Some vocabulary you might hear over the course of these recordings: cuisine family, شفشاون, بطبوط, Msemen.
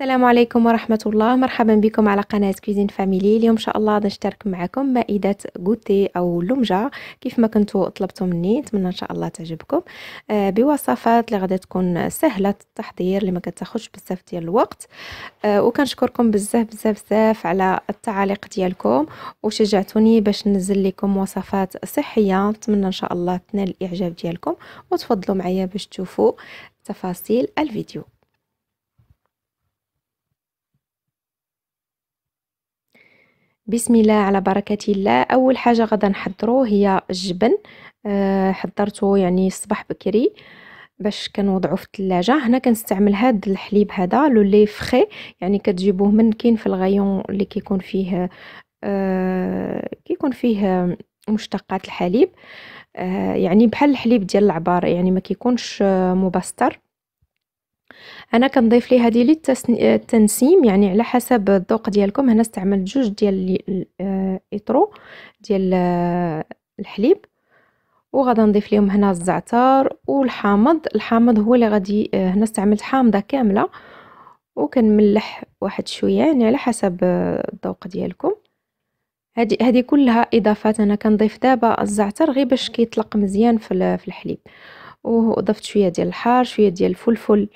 السلام عليكم ورحمه الله. مرحبا بكم على قناه كوزين فاميلي. اليوم ان شاء الله غادي نشترك معكم مائده غوتي او لمجه كيف ما كنتوا طلبتوا مني. نتمنى ان شاء الله تعجبكم بوصفات اللي غادي تكون سهله التحضير اللي ما كتاخذش بزاف ديال الوقت. وكنشكركم بزاف بزاف بزاف على التعاليق ديالكم وشجعتوني باش ننزل لكم وصفات صحيه. نتمنى ان شاء الله تنال الاعجاب ديالكم وتفضلوا معايا باش تشوفوا تفاصيل الفيديو. بسم الله على بركة الله. أول حاجة غدا نحضرو هي الجبن. حضرته يعني الصباح بكري باش كنوضعو في الثلاجة. هنا كنستعمل هاد الحليب هذا لو لي فخي، يعني كتجيبوه من كاين في الغيون اللي كيكون فيه مشتقات الحليب، يعني بحال الحليب ديال العبار، يعني ما كيكونش مبستر. انا كنضيف ليه هذه للتنسيم، يعني على حسب الذوق ديالكم. هنا استعملت جوج ديال الاطرو ديال الحليب، وغادي نضيف لهم هنا الزعتر والحامض. الحامض هو اللي غادي، هنا استعملت حامضه كامله وكنملح واحد شويه، يعني على حسب الذوق ديالكم. هذه كلها اضافات. انا كنضيف دابا الزعتر غير باش كيطلق مزيان في الحليب، وضفت شويه ديال الحار، شويه ديال الفلفل،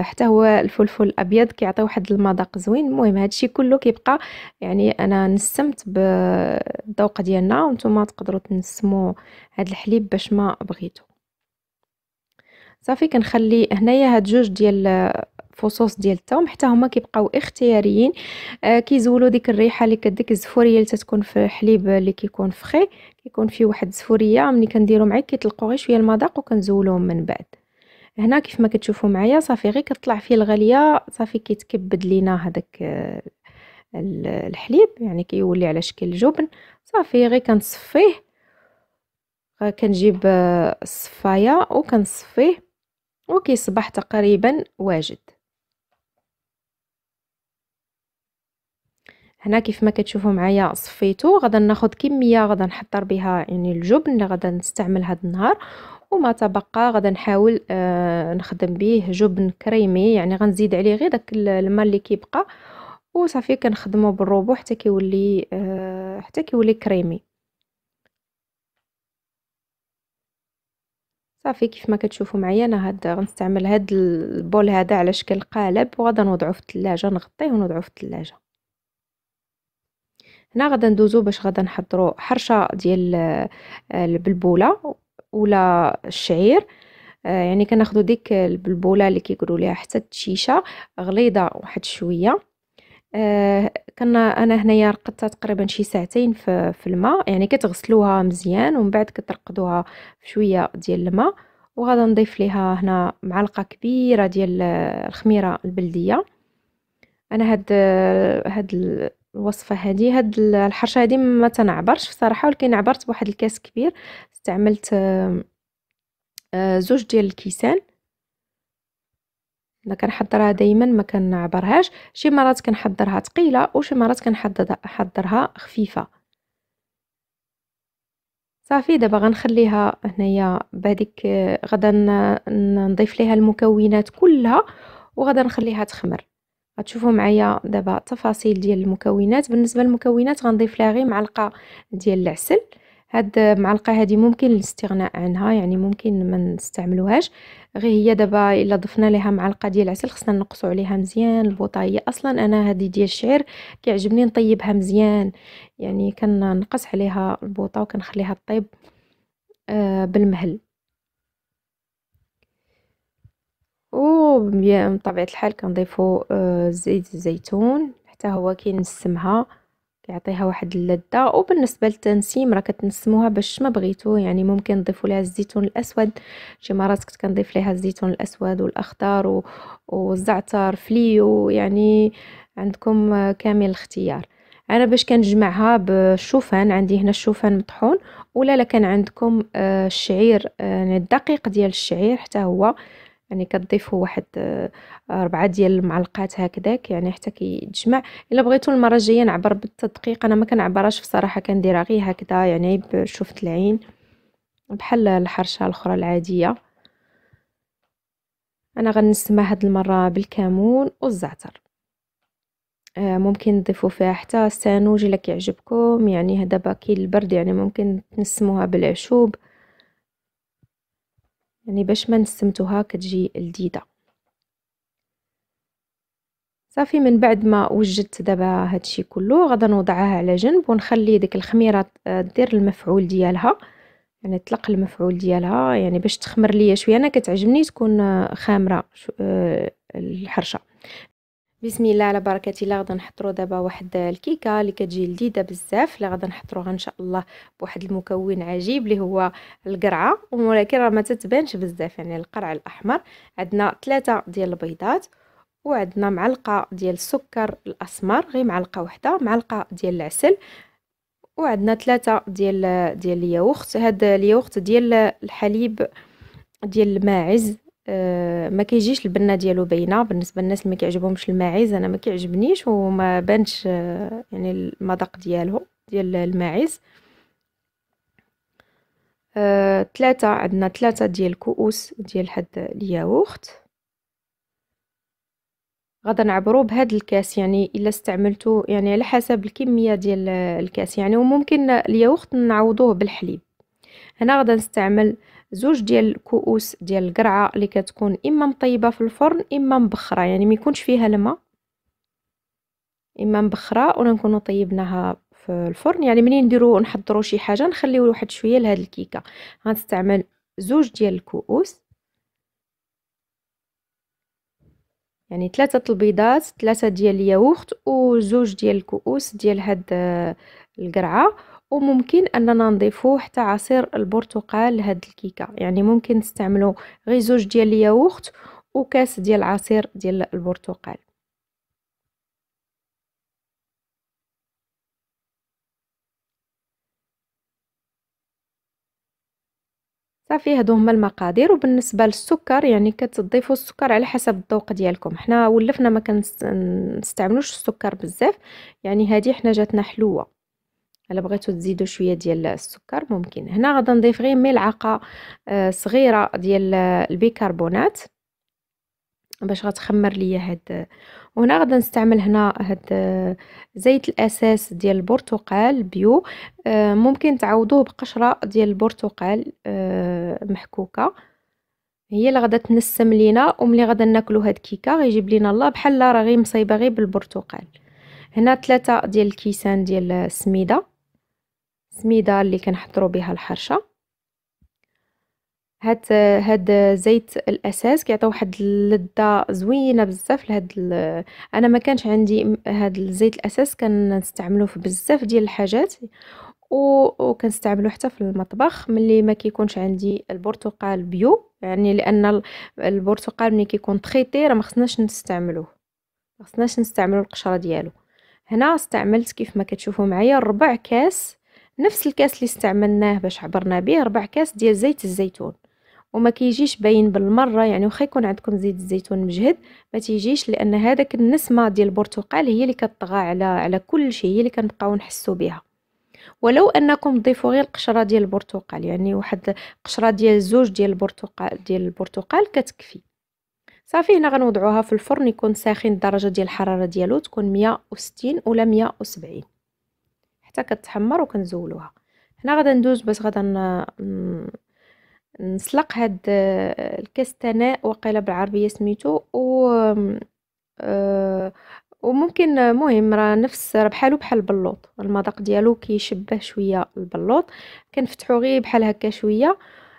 حتى هو الفلفل الابيض كيعطي واحد المذاق زوين. المهم هادشي كله كيبقى، يعني انا نسمت بالذوق ديالنا، وانتم تقدروا تنسموا هاد الحليب باش ما بغيتو. صافي كنخلي هنايا هاد جوج ديال فصوص ديال الثوم، حتى هما كيبقاو اختياريين، كيزولوا ديك الريحه اللي كديك الزفوريه اللي تتكون في الحليب اللي كيكون فخي، كيكون فيه واحد الزفوريه. ملي كنديرو معاه كيطلقوا غير شويه المذاق وكنزولوهم من بعد. هنا كيف ما كتشوفوا معايا صافي غير كتطلع فيه الغاليه، صافي كيتكبد لينا هذاك الحليب، يعني كيولي على شكل جبن. صافي غير كنصفيه، كنجيب الصفايه وكنصفيه وكيصبح تقريبا واجد. هنا كيف ما كتشوفوا معايا صفيتو. غدا ناخذ كميه غدا نحضر بها يعني الجبن اللي غدا نستعمل هذا النهار، وما تبقى غدا نحاول نخدم به جبن كريمي، يعني غنزيد عليه غير داك الماء اللي كيبقى، وصافي كنخدمه بالروبو حتى كيولي كريمي. صافي كيف ما كتشوفوا معايا انا غنستعمل هاد البول هذا على شكل قالب، وغادا نوضعو في الثلاجه، نغطيه ونوضعو في الثلاجه. هنا غادا ندوزو باش غادا نحضروا حرشه ديال البلبوله ولا الشعير. يعني كناخذو ديك البلبوله اللي كيقولوا ليها حتى التشيشه، غليظه واحد شويه. انا هنايا رقدتها تقريبا شي ساعتين في الماء، يعني كتغسلوها مزيان ومن بعد كترقدوها شويه ديال الماء. وغادي نضيف ليها هنا معلقه كبيره ديال الخميره البلديه. انا هاد الوصفه هذه، هاد الحرشه هذه ما تنعبرش بصراحه، ولكن عبرت بواحد الكاس كبير. استعملت زوج ديال الكيسان. انا كنحضرها دائما ما كنعبرهاش، شي مرات كنحضرها ثقيله وشي مرات كنحضرها خفيفه. صافي دابا غنخليها هنايا بهذيك، غدا نضيف ليها المكونات كلها وغدا نخليها تخمر. غتشوفوا معايا دابا تفاصيل ديال المكونات. بالنسبه للمكونات غنضيف لها غير معلقه ديال العسل. هاد المعلقه هذه ممكن الاستغناء عنها، يعني ممكن ما نستعملوهاش، غير هي دابا الا ضفنا لها معلقه ديال العسل خصنا نقصوا عليها مزيان البوطايه. اصلا انا هذه ديال الشعير كيعجبني نطيبها مزيان، يعني كنقص عليها البوطه وكنخليها طيب بالمهل. وبطبيعه الحال كنضيفوا زيت الزيتون حتى هو كينسمها، كيعطيها واحد اللذه. وبالنسبه للتنسيم راه كتنسموها باش ما بغيتو، يعني ممكن تضيفوا لها الزيتون الاسود. شي مرات كنت كنضيف لها الزيتون الاسود والاخضر والزعتر فليو، يعني عندكم كامل الاختيار. انا باش كنجمعها بالشوفان، عندي هنا الشوفان مطحون، ولا لا كان عندكم الشعير، يعني الدقيق ديال الشعير حتى هو، يعني كتضيفوا واحد 4 ديال المعلقات هكذاك، يعني حتى كيتجمع. الا بغيتوا المره الجايه نعبر بالتدقيق، انا ما كنعبرهاش بصراحه، كنديرها غير هكذا يعني بشوفت العين بحال الحرشه الاخرى العاديه. انا غنسمع هاد المره بالكمون والزعتر، ممكن نضيفوا فيها حتى السانوج الا كيعجبكم، يعني هذا باكي البرد، يعني ممكن تنسموها بالعشوب، يعني باش ما نسمتوها كتجي لذيذه. صافي من بعد ما وجدت دابا هادشي كله غادا نوضعها على جنب ونخلي ديك الخميره دير المفعول ديالها، يعني طلق المفعول ديالها، يعني باش تخمر ليا شويه. انا كتعجبني تكون خامره الحرشه. بسم الله على بركه الله. غادا نحضروا دابا واحد الكيكه اللي كتجي لذيذه بزاف، اللي غادا نحضروها ان شاء الله بواحد المكون عجيب اللي هو القرعه، ولكن راه ما تتبانش بزاف، يعني القرع الاحمر. عندنا 3 ديال البيضات وعندنا معلقه ديال السكر الاسمر، غير معلقه واحده، معلقه ديال العسل، وعندنا 3 ديال الياغورت. هذا الياغورت ديال الحليب ديال الماعز، ما كيجيش البنه ديالو باينه بالنسبه للناس اللي ما كيعجبهمش الماعز. انا ما كيعجبنيش وما بانش يعني المذاق ديالو ديال الماعز. 3 عندنا 3 ديال كؤوس ديال هاد الياغورت. غادا نعبرو بهاد الكاس، يعني الا استعملتو يعني على حسب الكميه ديال الكاس يعني، وممكن الياغورت نعوضوه بالحليب. هنا غادا نستعمل 2 ديال الكؤوس ديال القرعه اللي كتكون اما مطيبه في الفرن اما مبخره، يعني ما يكونش فيها الماء، اما مبخره ولا نكونوا طيبناها في الفرن. يعني منين نديرو نحضروا شي حاجه نخليو واحد شويه لهاد الكيكه. غنستعمل 2 ديال الكؤوس، يعني 3 البيضات، 3 ديال الياغورت و2 ديال الكؤوس ديال هاد القرعه. وممكن اننا نضيفو حتى عصير البرتقال لهاد الكيكه، يعني ممكن نستعملو غير 2 ديال الياغورت وكاس ديال عصير ديال البرتقال. صافي هادو هما المقادير. وبالنسبه للسكر يعني كتضيفوا السكر على حسب الذوق ديالكم. حنا ولفنا ما كنستعملوش السكر بزاف، يعني هذه حنا جاتنا حلوه. الا بغيتوا تزيدوا شويه ديال السكر ممكن. هنا غادا نضيف غير ملعقه صغيره ديال البيكربونات باش غتخمر ليا هاد. وهنا غادا نستعمل هنا هاد زيت الاساس ديال البرتقال بيو، ممكن تعوضوه بقشره ديال البرتقال محكوكه، هي اللي غادا تنسم لينا وملي غادا ناكلوا هاد الكيكه غيجيب لينا الله بحال راه غير مصايبه غير بالبرتقال. هنا 3 ديال الكيسان ديال السميده، السميده اللي كنحضروا بها الحرشه. هاد زيت الاساس كيعطي واحد اللذه زوينه بزاف لهاد انا ما كانش عندي هاد الزيت الاساس، كنستعملوه في بزاف ديال الحاجات وكنستعملوه حتى في المطبخ ملي ما كيكونش عندي البرتقال بيو، يعني لان البرتقال ملي كيكون تخيطي راه ما خصناش نستعملوه، ما خصناش نستعملوا القشره ديالو. هنا استعملت كيف ما كتشوفوا معايا 4 كاس، نفس الكاس اللي استعملناه باش عبرنا به، 4 كاس ديال زيت الزيتون. وما كيجيش باين بالمره، يعني واخا يكون عندكم زيت الزيتون مجهد ما تيجيش، لان هذاك النسمه ديال البرتقال هي اللي كطغى على كل شيء، هي اللي كنبقاو نحسوا بها. ولو انكم تضيفوا غير القشره ديال البرتقال، يعني واحد القشره ديال 2 ديال البرتقال كتكفي. صافي هنا غنوضعوها في الفرن يكون ساخن، الدرجه ديال الحراره ديالو تكون 160 ولا 170 حتى كتحمر وكنزولوها. هنا غادا ندوز باش غادا نسلق هاد الكستناء، وقيله بالعربيه سميتو، وممكن مهم راه نفس، راه بحالو بحال البلوط، المذاق ديالو كيشبه شويه البلوط. كنفتحو غير بحال هكا شويه،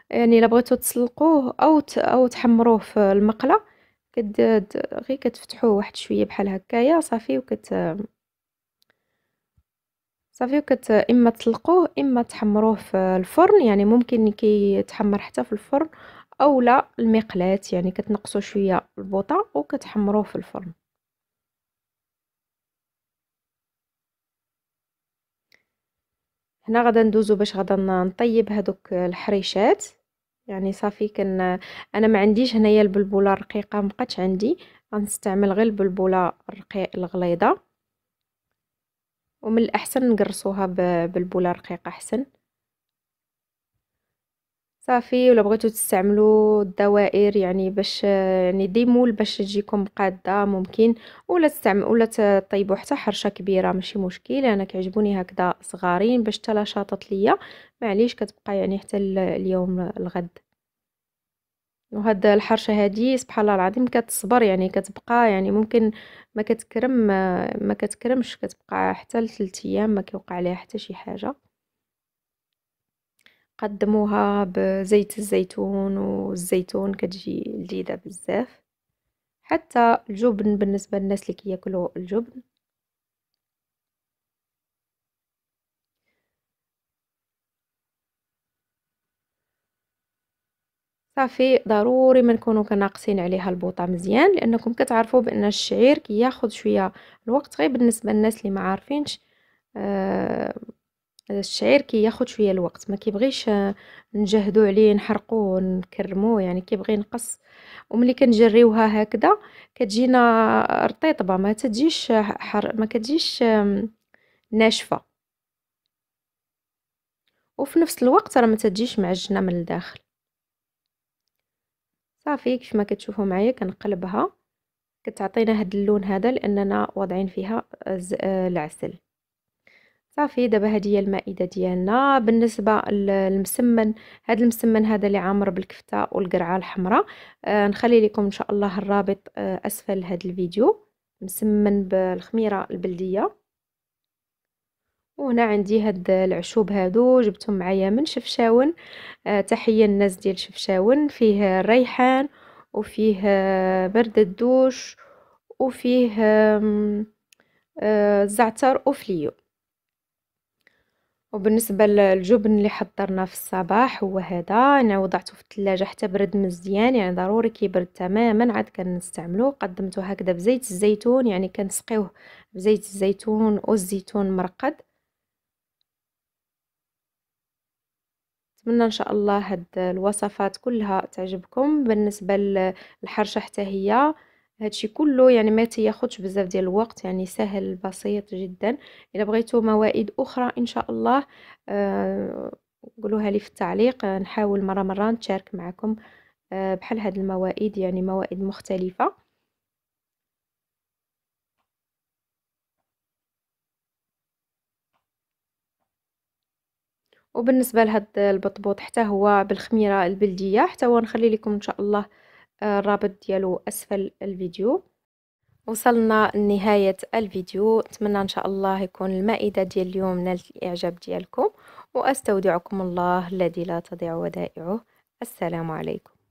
يعني الا بغيتو تسلقوه او تحمروه في المقله غير كتفتحوه واحد شويه بحال هكايا. صافي اما تسلقوه اما تحمروه في الفرن، يعني ممكن كيتحمر حتى في الفرن او لا المقلاة، يعني كتنقصوا شويه البوطه وكتحمروه في الفرن. هنا غادا ندوزو باش غادا نطيب هذوك الحريشات، يعني صافي انا ما عنديش هنايا البلبوله الرقيقه، ما بقاتش عندي، غنستعمل غير البلبوله الغليظه، ومن الأحسن نقرصوها بالبولة رقيقة أحسن. صافي. ولا بغيتو تستعملوا الدوائر يعني باش يعني ديمول باش تجيكم قاده ممكن، ولا طيبوا حتى حرشه كبيره ماشي مشكل. انا كيعجبوني هكذا صغارين باش حتى لا شاطت ليا، معليش كتبقى يعني حتى اليوم الغد. وهاد الحرشه هادي سبحان الله العظيم كتصبر يعني كتبقى يعني ممكن ما كتكرمش كتبقى حتى لثلاث ايام ما كيوقع ليها حتى شي حاجه. قدموها بزيت الزيتون والزيتون كتجي لذيذه بزاف. حتى الجبن بالنسبه للناس اللي كياكلوا الجبن. صافي ضروري ما نكونوا كناقصين عليها البوطه مزيان، لانكم كتعرفوا بان الشعير كياخذ شويه الوقت. غير بالنسبه للناس اللي ما عارفينش الشعير كياخذ شويه الوقت، ما كيبغيش نجهدوا عليه نحرقوه نكرموه، يعني كيبغي ينقص. وملي كنجريوها هكذا كتجينا رطيطبه، ما كتجيش ناشفه، وفي نفس الوقت راه ما تجيش معجنه من الداخل. صافي كيف ما كتشوفوا معايا كنقلبها، كتعطينا هاد اللون هذا لاننا واضعين فيها العسل. صافي دابا هادي هي المائده ديالنا. بالنسبه للمسمن، هاد المسمن هذا اللي عامر بالكفته والقرعه الحمراء، نخلي لكم ان شاء الله الرابط اسفل هاد الفيديو. مسمن بالخميره البلديه. وهنا عندي هاد العشوب هادو جبتهم معايا من شفشاون، تحيه الناس ديال شفشاون. فيه الريحان وفيه برد الدوش وفيه الزعتر وفليو. وبالنسبه للجبن اللي حضرنا في الصباح هو هذا، انا وضعته في الثلاجه حتى برد مزيان، يعني ضروري كيبرد تماما عاد كنستعملوه. قدمته هكذا بزيت الزيتون، يعني كنسقيوه بزيت الزيتون والزيتون مرقد. نتمنى ان شاء الله هاد الوصفات كلها تعجبكم. بالنسبه للحرشه حتى هي هادشي كله يعني ما تياخدش بزاف ديال الوقت، يعني سهل بسيط جدا. الا بغيتوا موائد اخرى ان شاء الله قولوها لي في التعليق، نحاول مره نتشارك معكم بحال هاد الموائد، يعني موائد مختلفه. وبالنسبه لهاد البطبوط حتى هو بالخميره البلديه، حتى هو نخلي لكم ان شاء الله الرابط ديالو اسفل الفيديو. وصلنا لنهايه الفيديو، اتمنى ان شاء الله يكون المائده ديال اليوم نالت الاعجاب ديالكم، واستودعكم الله الذي لا تضيع ودائعه. السلام عليكم.